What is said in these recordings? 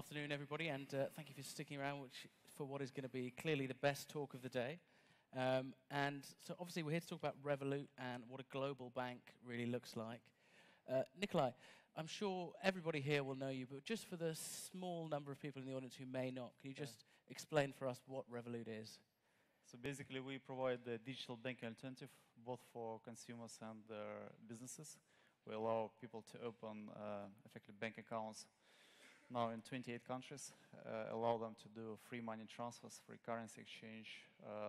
Afternoon, everybody, and thank you for sticking around for what is going to be clearly the best talk of the day. And so, obviously, we're here to talk about Revolut and what a global bank really looks like. Nikolay, I'm sure everybody here will know you, but just for the small number of people in the audience who may not, can you just explain for us what Revolut is? So basically, we provide the digital banking alternative both for consumers and their businesses. We allow people to open effective bank accounts now in 28 countries, allow them to do free money transfers, free currency exchange,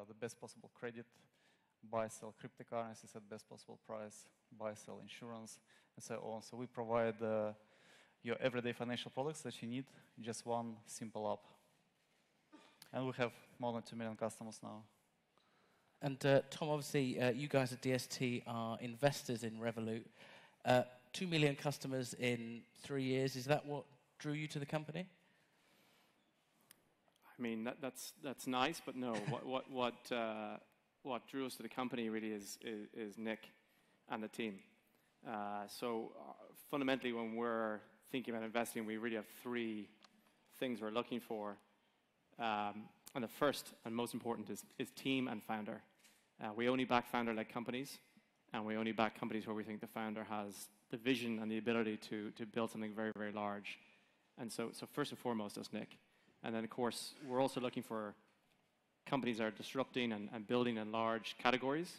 the best possible credit, buy, sell cryptocurrencies at best possible price, buy, sell insurance, and so on. So we provide your everyday financial products that you need in just one simple app. And we have more than 2 million customers now. And Tom, obviously, you guys at DST are investors in Revolut. 2 million customers in 3 years, is that what drew you to the company? I mean, that's nice, but no. what drew us to the company really is Nick and the team. Fundamentally, when we're thinking about investing, we really have three things we're looking for, and the first and most important is team and founder. We only back founder-led companies, and we only back companies where we think the founder has the vision and the ability to build something very, very large. And so first and foremost, that's Nick. And then, of course, we're also looking for companies that are disrupting and building in large categories.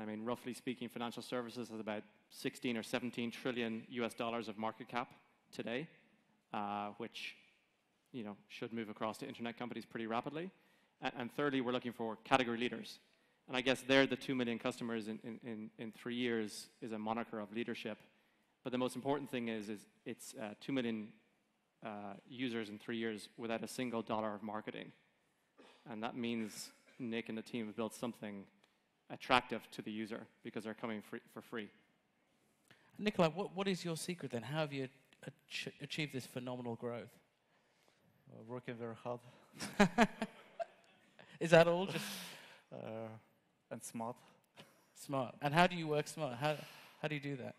I mean, roughly speaking, financial services has about 16 or 17 trillion US dollars of market cap today, which, you know, should move across to internet companies pretty rapidly. And thirdly, we're looking for category leaders. And I guess there, the 2 million customers in 3 years is a moniker of leadership. But the most important thing is it's 2 million users in 3 years without a single dollar of marketing. And that means Nick and the team have built something attractive to the user because they're coming for free. Nikolay, what is your secret then? How have you achieved this phenomenal growth? Working very hard. Is that all? Just and smart. Smart. And how do you work smart? How do you do that?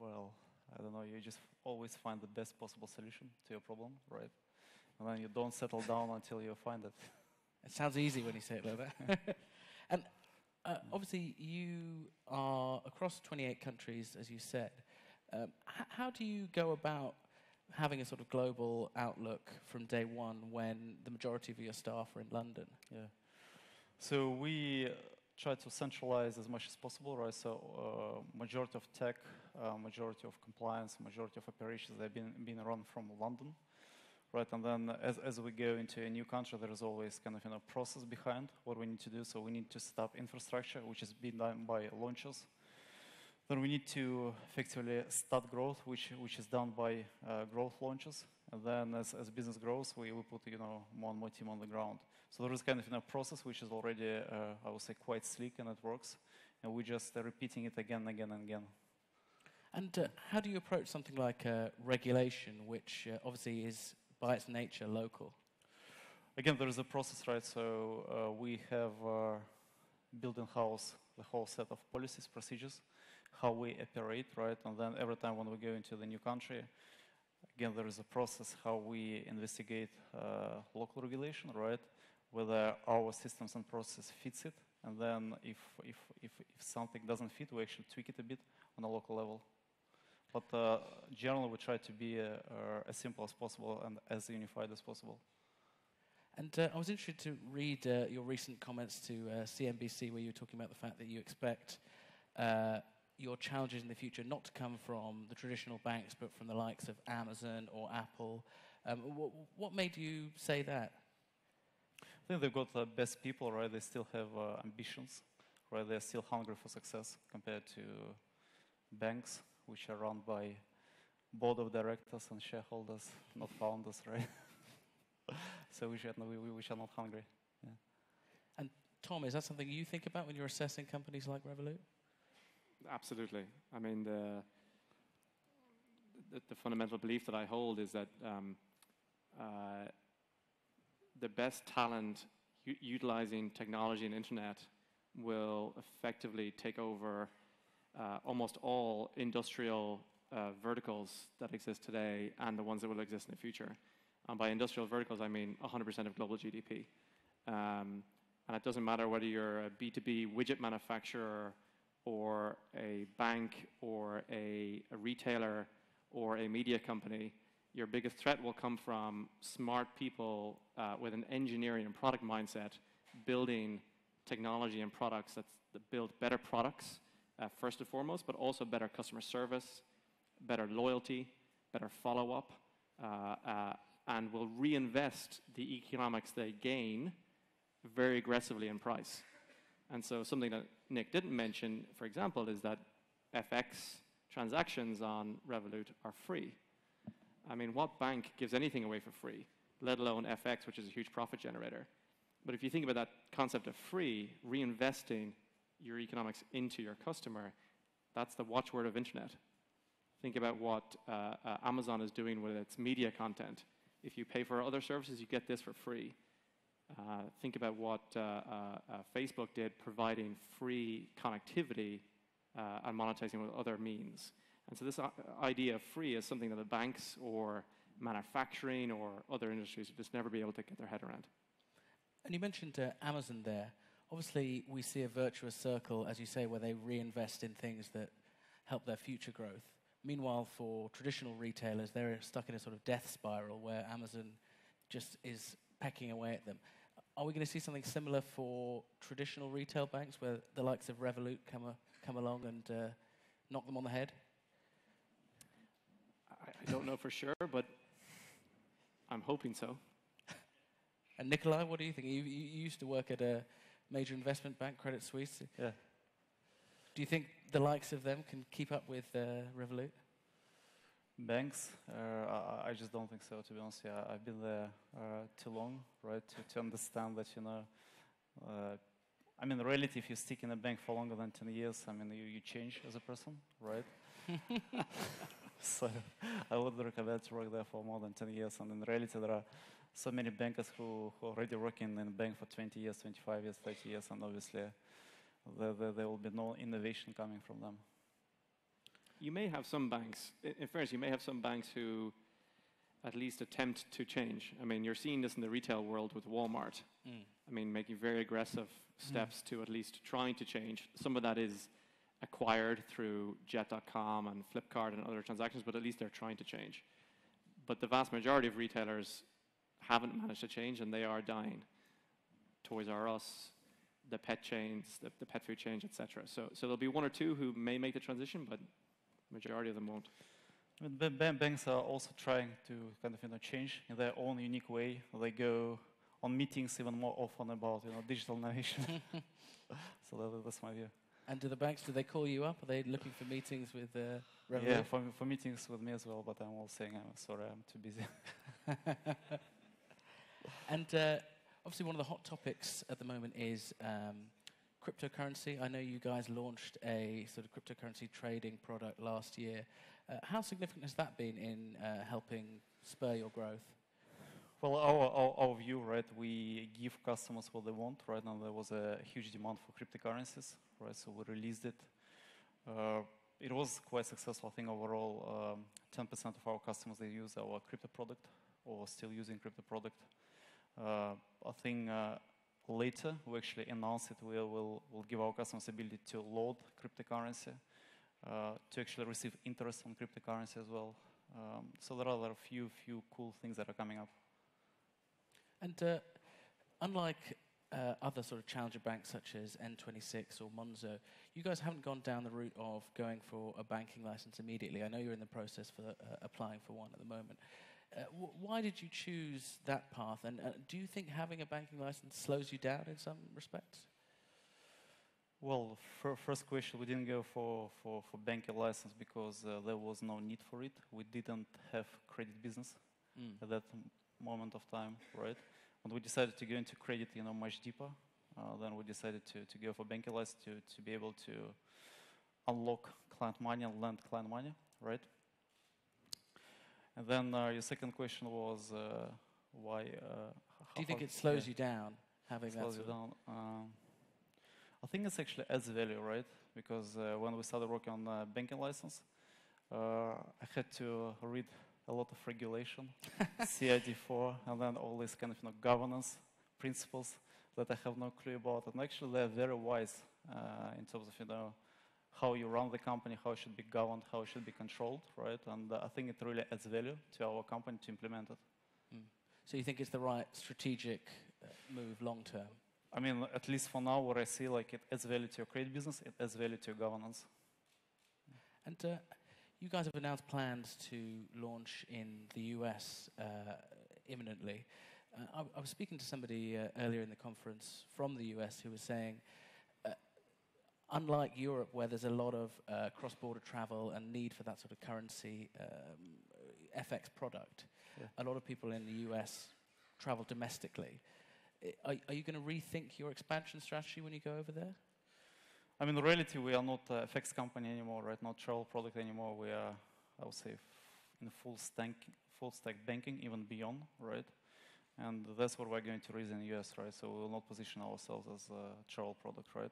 Well, I don't know, you just always find the best possible solution to your problem, right? And then you don't settle down until you find it. It sounds easy when you say it like that. And obviously, you are across 28 countries, as you said. How do you go about having a sort of global outlook from day one when the majority of your staff are in London? Yeah. So we try to centralize as much as possible, right? So majority of tech, majority of compliance, majority of operations, they've been run from London, right? And then as we go into a new country, there is always kind of, you know, process behind what we need to do. So we need to set up infrastructure, which is being done by launches. Then we need to effectively start growth, which is done by growth launches. And then as business grows, we put, you know, more and more team on the ground. So there is kind of, you know, process which is already, I would say, quite sleek and it works. And we're just repeating it again and again and again. And how do you approach something like regulation, which obviously is, by its nature, local? Again, there is a process, right? So we have built in-house the whole set of policies, procedures, how we operate, right? And then every time when we go into the new country, again, there is a process how we investigate local regulation, right? Whether our systems and process fits it, and then if something doesn't fit, we actually tweak it a bit on a local level. But generally, we try to be as simple as possible and as unified as possible. And I was interested to read your recent comments to CNBC, where you were talking about the fact that you expect your challenges in the future not to come from the traditional banks, but from the likes of Amazon or Apple. What made you say that? I think they've got the best people, right? They still have ambitions, right? They're still hungry for success compared to banks, which are run by board of directors and shareholders, not founders, right? So we are not hungry. Yeah. And Tom, is that something you think about when you're assessing companies like Revolut? Absolutely. I mean, the fundamental belief that I hold is that the best talent utilizing technology and internet will effectively take over almost all industrial verticals that exist today and the ones that will exist in the future. And by industrial verticals, I mean 100% of global GDP. And it doesn't matter whether you're a B2B widget manufacturer or a bank or a retailer or a media company, your biggest threat will come from smart people with an engineering and product mindset building technology and products that build better products, first and foremost, but also better customer service, better loyalty, better follow-up, and will reinvest the economics they gain very aggressively in price. And so something that Nick didn't mention, for example, is that FX transactions on Revolut are free. I mean, what bank gives anything away for free, let alone FX, which is a huge profit generator? But if you think about that concept of free, reinvesting your economics into your customer, that's the watchword of internet. Think about what Amazon is doing with its media content. If you pay for other services, you get this for free. Think about what Facebook did, providing free connectivity and monetizing with other means. And so this idea of free is something that the banks or manufacturing or other industries would just never be able to get their head around. And you mentioned Amazon there. Obviously, we see a virtuous circle, as you say, where they reinvest in things that help their future growth. Meanwhile, for traditional retailers, they're stuck in a sort of death spiral where Amazon just is pecking away at them. Are we going to see something similar for traditional retail banks, where the likes of Revolut come along and knock them on the head? I don't know for sure, but I'm hoping so. And Nikolay, what do you think? You used to work at a major investment bank, Credit Suisse. Yeah. Do you think the likes of them can keep up with Revolut? Banks? I just don't think so, to be honest. Yeah, I've been there too long, right, to understand that, you know, I mean, reality, if you stick in a bank for longer than 10 years, I mean, you change as a person, right? So I would recommend to work there for more than 10 years. And in reality, there are so many bankers who already working in a bank for 20 years, 25 years, 30 years, and obviously there will be no innovation coming from them. You may have some banks, in fairness, you may have some banks who at least attempt to change. I mean, you're seeing this in the retail world with Walmart. Mm. I mean, making very aggressive steps to at least trying to change. Some of that is acquired through Jet.com and Flipkart and other transactions, but at least they're trying to change. But the vast majority of retailers haven't managed to change, and they are dying. Toys R Us, the pet chains, the pet food chains, etc. So there'll be one or two who may make the transition, but majority of them won't. Banks are also trying to kind of, you know, change in their own unique way. They go on meetings even more often about, you know, digital innovation. So that's my view. And do the banks, do they call you up? Are they looking for meetings with Revolut? Yeah, for meetings with me as well, but I'm all saying, I'm sorry, I'm too busy. And obviously one of the hot topics at the moment is cryptocurrency. I know you guys launched a sort of cryptocurrency trading product last year. How significant has that been in helping spur your growth? Well, our view, right, we give customers what they want. Right now there was a huge demand for cryptocurrencies, right, so we released it. It was quite successful, I think, overall. 10% of our customers, they use our crypto product or still using crypto product. I think later, we actually announce it, we'll give our customers the ability to load cryptocurrency, to actually receive interest on cryptocurrency as well. So there are a few cool things that are coming up. And unlike other sort of challenger banks such as N26 or Monzo, you guys haven't gone down the route of going for a banking license immediately. I know you're in the process for applying for one at the moment. Why did you choose that path? And do you think having a banking license slows you down in some respects? Well, first question, we didn't go for banking license because there was no need for it. We didn't have credit business at that moment of time, right? When we decided to go into credit, you know, much deeper, then we decided to go for banking license to be able to unlock client money and lend client money, right? And then your second question was why... do you think it slows you down, having that? Slows you down. I think it actually adds value, right? Because when we started working on banking license, I had to read a lot of regulation, CID4, and then all these kind of governance principles that I have no clue about. And actually, they're very wise in terms of how you run the company, how it should be governed, how it should be controlled, right? And I think it really adds value to our company to implement it. Mm. So you think it's the right strategic move long term? I mean, at least for now, what I see, like, it adds value to your credit business, it adds value to your governance. And you guys have announced plans to launch in the US imminently. I was speaking to somebody earlier in the conference from the US who was saying, unlike Europe, where there's a lot of cross-border travel and need for that sort of currency FX product, yeah, a lot of people in the US travel domestically. Are you going to rethink your expansion strategy when you go over there? I mean, in reality, we are not an FX company anymore, right? Not travel product anymore. We are, I would say, in full stack banking, even beyond, right? And that's what we're going to raise in the US, right? So we will not position ourselves as a travel product, right?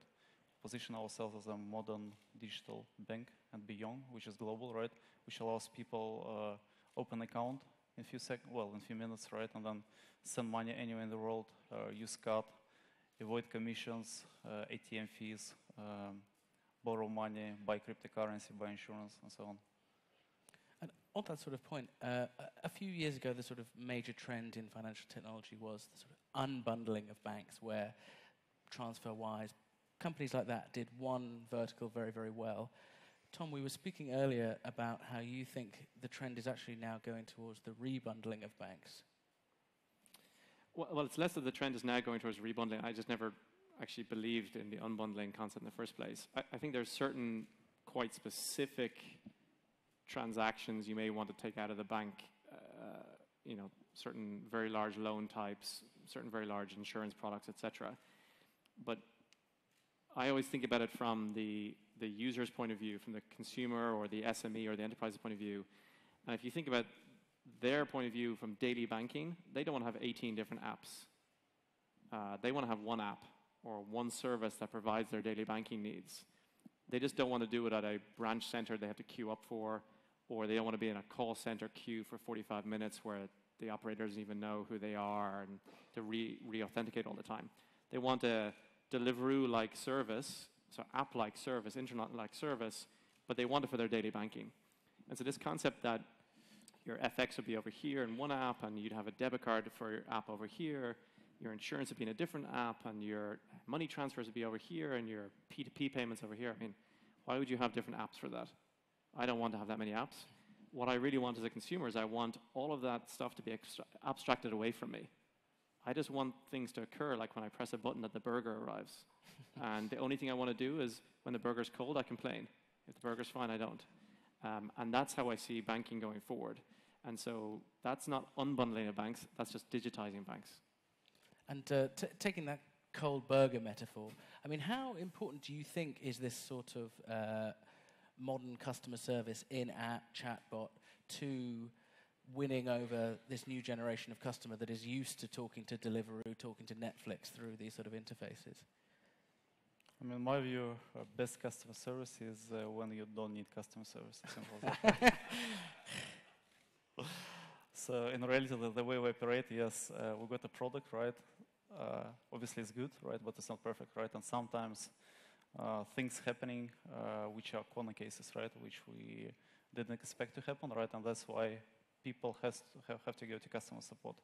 Position ourselves as a modern digital bank and beyond, which is global, right? Which allows people open account in a few seconds, well, in a few minutes, right? And then send money anywhere in the world, use card, avoid commissions, ATM fees, borrow money, buy cryptocurrency, buy insurance, and so on. And on that sort of point, a few years ago, the sort of major trend in financial technology was the sort of unbundling of banks, where Transferwise, companies like that did one vertical very, very well. Tom, we were speaking earlier about how you think the trend is actually now going towards the rebundling of banks. Well, it's less that the trend is now going towards rebundling. I just never actually believed in the unbundling concept in the first place. I think there's certain quite specific transactions you may want to take out of the bank, you know, certain very large loan types, certain very large insurance products, etc. But I always think about it from the user's point of view, from the consumer or the SME or the enterprise's point of view. And if you think about their point of view from daily banking, they don't want to have 18 different apps. They want to have one app or one service that provides their daily banking needs. They just don't want to do it at a branch center they have to queue up for, or they don't want to be in a call center queue for 45 minutes where the operator doesn't even know who they are and to re-authenticate all the time. They want a Deliveroo-like service, so app-like service, internet-like service, but they want it for their daily banking. And so this concept that your FX would be over here in one app, and you'd have a debit card for your app over here, your insurance would be in a different app, and your money transfers would be over here, and your P2P payments over here. I mean, why would you have different apps for that? I don't want to have that many apps. What I really want as a consumer is I want all of that stuff to be abstracted away from me. I just want things to occur, like when I press a button that the burger arrives. And the only thing I want to do is, when the burger's cold, I complain. If the burger's fine, I don't. And that's how I see banking going forward. And so that's not unbundling of banks, that's just digitizing banks. And taking that cold burger metaphor, I mean, how important do you think is this sort of modern customer service in-app chatbot to winning over this new generation of customer that is used to talking to Deliveroo, talking to Netflix through these sort of interfaces? I mean, in my view, best customer service is when you don't need customer service. Simple as that. So in reality, the way we operate, yes, we got a product, right? Obviously, it's good, right? But it's not perfect, right? And sometimes things happening which are corner cases, right? Which we didn't expect to happen, right? And that's why people have to go to customer support.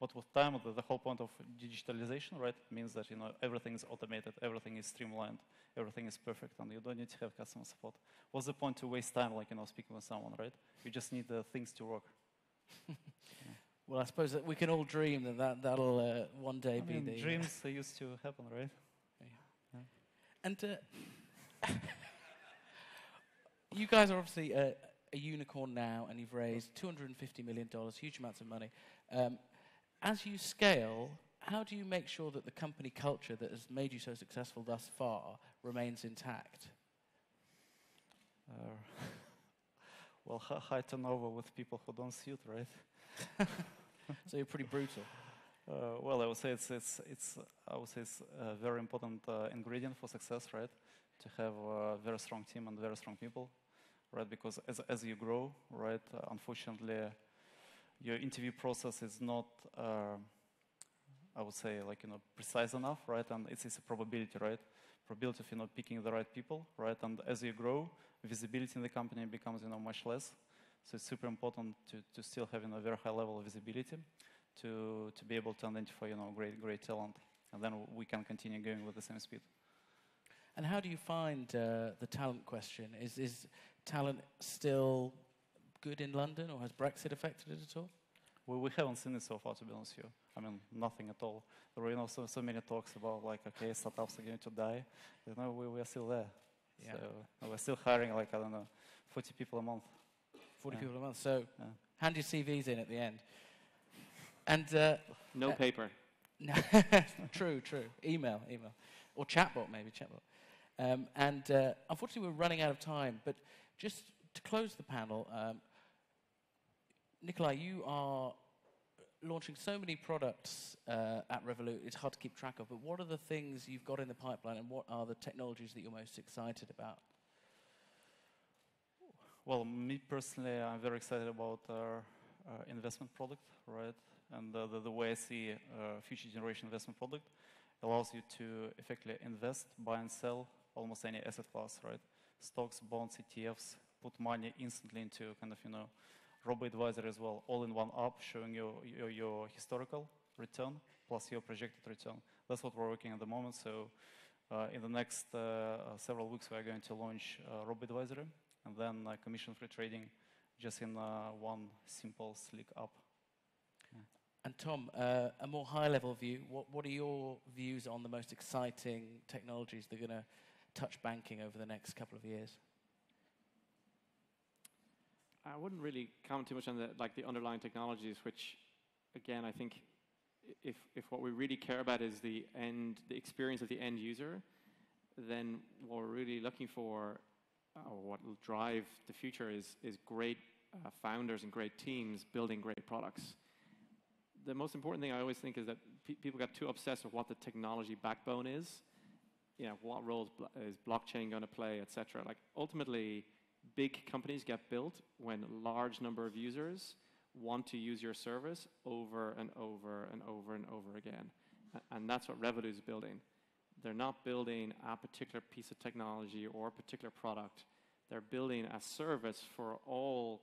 But with time, the whole point of digitalization, right, means that everything is automated, everything is streamlined, everything is perfect, and you don't need to have customer support. What's the point to waste time, like speaking with someone, right? You just need the things to work. Yeah. Well, I suppose that we can all dream that that'll one day be the dreams used to happen, right? Yeah. Yeah. And you guys are obviously a unicorn now, and you've raised $250 million, huge amounts of money. As you scale, how do you make sure that the company culture that has made you so successful thus far remains intact? Well, high turnover with people who don't suit, right? So you're pretty brutal. Well, I would say it's a very important ingredient for success, right? To have a very strong team and very strong people. right? Because as you grow, right, unfortunately, your interview process is not, I would say, like, you know, precise enough, right? And it's a probability, right? Probability of, you know, picking the right people, right? And as you grow, visibility in the company becomes, you know, much less. So it's super important to still have, you know, a very high level of visibility to be able to identify, you know, great talent. And then we can continue going with the same speed. And how do you find the talent question? Is talent still good in London, or has Brexit affected it at all? Well, we haven't seen it so far, to be honest with you. I mean, nothing at all. There were, you know, so many talks about, like, okay, startups are going to die. You know, we are still there. Yeah. So we're still hiring, like, I don't know, 40 people a month. 40 people a month. So hand your CVs in at the end. And no paper. No, true. Email, or chatbot, maybe chatbot. And unfortunately, we're running out of time. But just to close the panel, Nikolay, you are launching so many products at Revolut. It's hard to keep track of. But what are the things you've got in the pipeline, and what are the technologies that you're most excited about? Well, me personally, I'm very excited about our investment product, right? And the way I see future generation investment product allows you to effectively invest, buy and sell almost any asset class, right? Stocks, bonds, ETFs, put money instantly into kind of, you know, RoboAdvisor as well, all in one app, showing your historical return plus your projected return. That's what we're working at the moment. So in the next several weeks, we're going to launch RoboAdvisor. And then commission-free trading just in one simple, slick app. Yeah. And Tom, a more high-level view, what are your views on the most exciting technologies that are going to touch banking over the next couple of years? I wouldn't really comment too much on the underlying technologies, which, again, I think if what we really care about is the experience of the end user, then what we're really looking for, or what will drive the future, is great founders and great teams building great products. The most important thing I always think is that people got too obsessed with what the technology backbone is. You know, what role is blockchain going to play, et cetera. Like, ultimately, big companies get built when a large number of users want to use your service over and over and over and over again. And that's what Revolut is building. They're not building a particular piece of technology or a particular product. They're building a service for all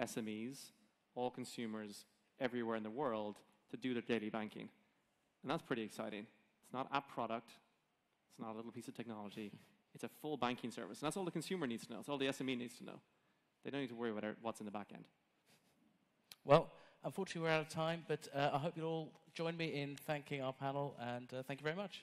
SMEs, all consumers, everywhere in the world to do their daily banking. And that's pretty exciting. It's not a product. It's not a little piece of technology. It's a full banking service. And that's all the consumer needs to know. It's all the SME needs to know. They don't need to worry about what's in the back end. Well, unfortunately, we're out of time. But I hope you'll all join me in thanking our panel. And thank you very much.